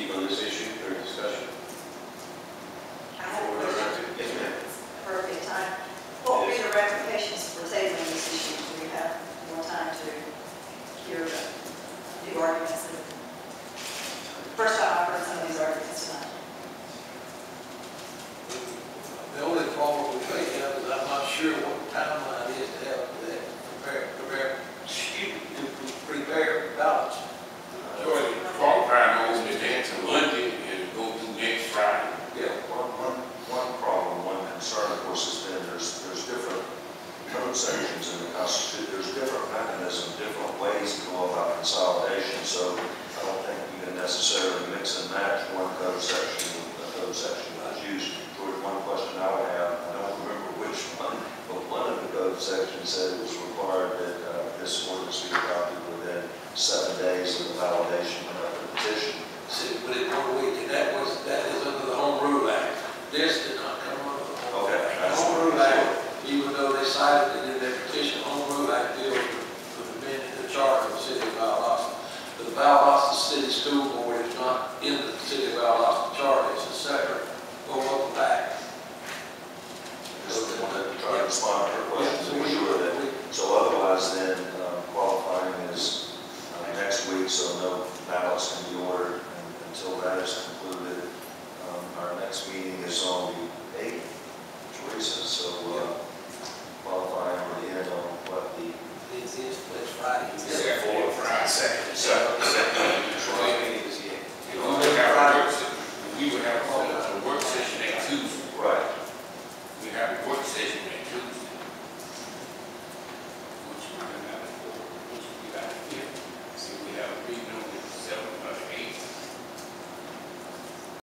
speak on this issue during discussion? I have a question. Yes, ma'am. Appropriate time. What will be the ramifications for tabling this issue? Do we have more time to hear the arguments? First time I've heard some of these arguments tonight. The only problem we face now is I'm not sure what the timeline is to have that prepare ballots. Call time always is to answer Monday and go through next Friday. Yeah, one problem, one concern, of course, has been there's different code sections in the Constitution. There's different mechanisms, different ways to go about consolidation. So I don't think you can necessarily mix and match one code section with a code section that's used. George, one question I would have, I don't remember which one, but one of the code sections said it was required that this ordinance be adopted within 7 days of the validation of the petition. See, but it went away. That is under the Home Rule Act. This did not come under the Home Rule Act. The Home Rule Act, even though they cited it in their petition, Home Rule Act deals with the charter of the city of Valdosta. But the Valdosta City School Board is not in the city of Valdosta charter. It's a separate local act. So they want to try to respond to your question. Yeah, so otherwise, then qualifying is next week, so no ballots